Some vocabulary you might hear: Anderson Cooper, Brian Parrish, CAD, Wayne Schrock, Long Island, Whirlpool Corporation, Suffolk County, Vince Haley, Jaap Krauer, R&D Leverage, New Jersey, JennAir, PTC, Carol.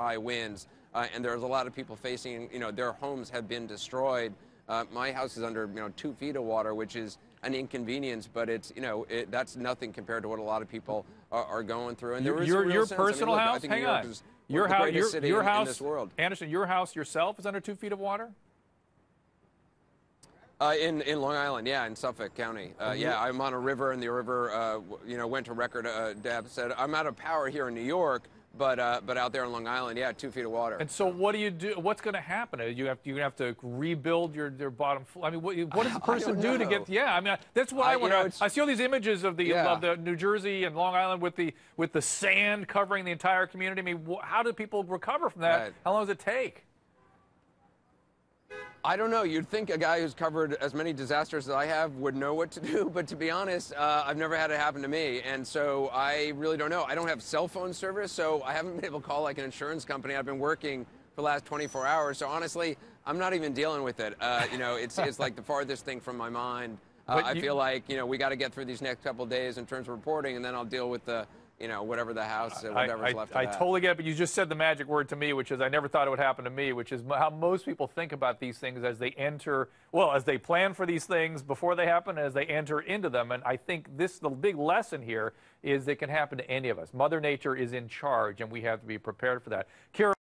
high winds, and there's a lot of people facing, their homes have been destroyed. My house is under, 2 feet of water, which is an inconvenience, but it's, that's nothing compared to what a lot of people are going through. And there is your personal house? Hang on. Your house, Anderson, your house yourself is under 2 feet of water? In Long Island, yeah, in Suffolk County. Yeah, I'm on a river, and the river, went to record depths. I'm out of power here in New York, but out there in Long Island, yeah, 2 feet of water. And so, what do you do? What's going to happen? You have to rebuild your bottom floor. I mean, what does the person do to get? Yeah, I mean, that's what I wonder. I see all these images of the New Jersey and Long Island with the sand covering the entire community. I mean, how do people recover from that? Right. How long does it take? I don't know. You'd think a guy who's covered as many disasters as I have would know what to do, but to be honest, I've never had it happen to me, and so I really don't know. I don't have cell phone service, so I haven't been able to call like an insurance company. I've been working for the last 24 hours, so honestly, I'm not even dealing with it. It's like the farthest thing from my mind. I feel like, we got to get through these next couple of days in terms of reporting, and then I'll deal with the, whatever the house, whatever's left of that. I totally get it, but you just said the magic word to me, which is I never thought it would happen to me, which is how most people think about these things as they enter, as they plan for these things before they happen, as they enter into them. And I think the big lesson here is it can happen to any of us. Mother Nature is in charge, and we have to be prepared for that. Carol.